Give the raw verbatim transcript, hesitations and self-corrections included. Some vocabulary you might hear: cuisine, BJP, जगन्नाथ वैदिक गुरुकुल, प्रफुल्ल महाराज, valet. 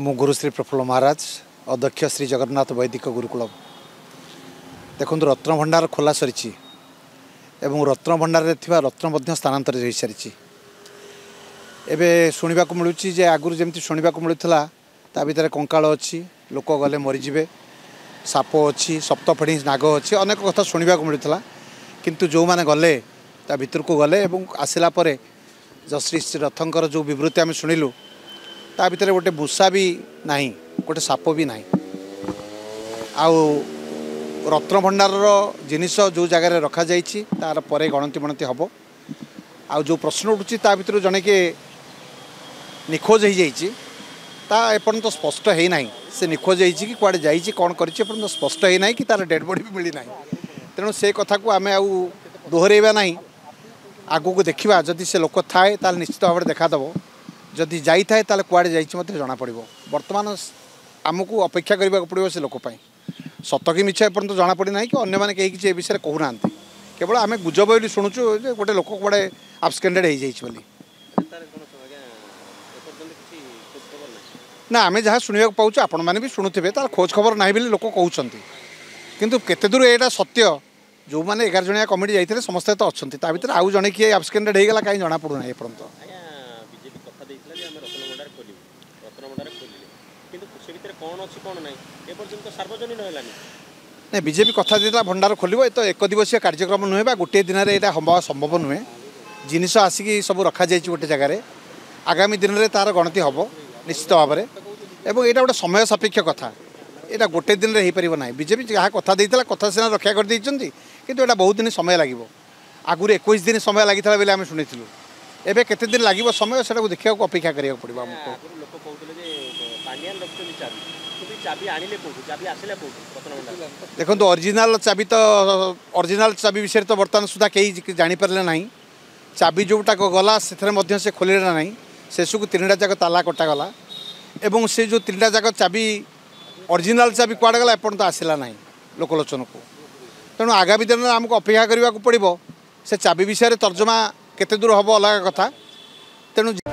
मु गुरु श्री प्रफुल्ल महाराज अध्यक्ष श्री जगन्नाथ वैदिक गुरुकुल। देखो रत्न भंडार खोला सरी एवं रत्न भंडार रत्न स्थानांतरित हो सारी। एवं शुणा मिलूँ जे आगुरी जमी शुणा मिलूला ता भर कंकाल अच्छी लोक गले मरीजबे साप अच्छी सप्तफेणी नाग अच्छी अनेक कथा शुणा मिलूला किंतु जो मैंने गले ता भर को गले आसला जसश्री रथंकर जो विवृत्ति आम शुणिलु ता भर गोटे भूसा भी ना गोटे साप भी ना आउ रत्न भंडार जिनिष जो जगार रखा जा तार पर गणति मणति हम आउ जो प्रश्न उठू ता भर जड़े के निखोज हो जापर्यंत स्पष्ट है ना से निखोज हो कड़े जा कौन कर स्पष्ट है ना कि तार डेड बॉडी भी मिलना तेणु से कथा को आम आउ दोहरवा ना आगू को देखा जदि से लोक थाए ताल निश्चित भाव देखादेव जदि जाए ताल कुआड़े जाइए जना पड़ बर्तमान आमको अपेक्षा करने को पड़ो से लोकपाई सत कि मिछ एपर्यंत जना पड़ी ना कि अगर कहीं किसी विषय कहूना केवल आम गुजब बोली शुणुचु गोटे लोक कड़े आब्सकेडेड हो ना आम जहाँ शुणा पाऊँ आपण मैंने भी शुणुवे तार खोज खबर ना बोली लोक कहते कितु केते दूर यहाँ सत्य जो मैंने एगार जनिया कमिटी जाते समस्ते तो अच्छा ता भर आउ जड़े किए आब्सकेडेड होगा कहीं जना पड़ूना एपर्यंत। ना बीजेपी कथा देता भंडार खोल तो एक दिवसीय कार्यक्रम नुहे बा गोटे दिन में यहाँ संभव नुहे जिनिष आसिक सब रखा जाए गोटे जगार आगामी दिन में तार गणति हम निश्चित भाव में एवं यहाँ गोटे समय सापेक्ष कथा यहाँ गोटे दिन में हो पार ना बीजेपी जहाँ कथा देता कथा सीना रक्षा कर देती किंतु यहाँ बहुत दिन समय लगे आगुरी एक दिन समय लगी बोले आम शुणी एवं केते दिन लगे समय से देखा अपेक्षा करा पड़ा देखो ओरिजिनल चाबी तो ओरिजिनल चाबी विषय तो बर्तमान सुधा कहीं जानीपारे ना चाबी जोटा गला से खोल ना शेष को तीन टाक ताला कटागला और से जो तीन टाक चाबी ओरिजिनल चाबी कुआड़े गला एपर्यंत आसला ना लोकलोचन को तेणु आगामी दिन में आमको अपेक्षा करने को पड़ो से चाबी विषय तर्जमा केते दूर हम अलग कथा तेणु।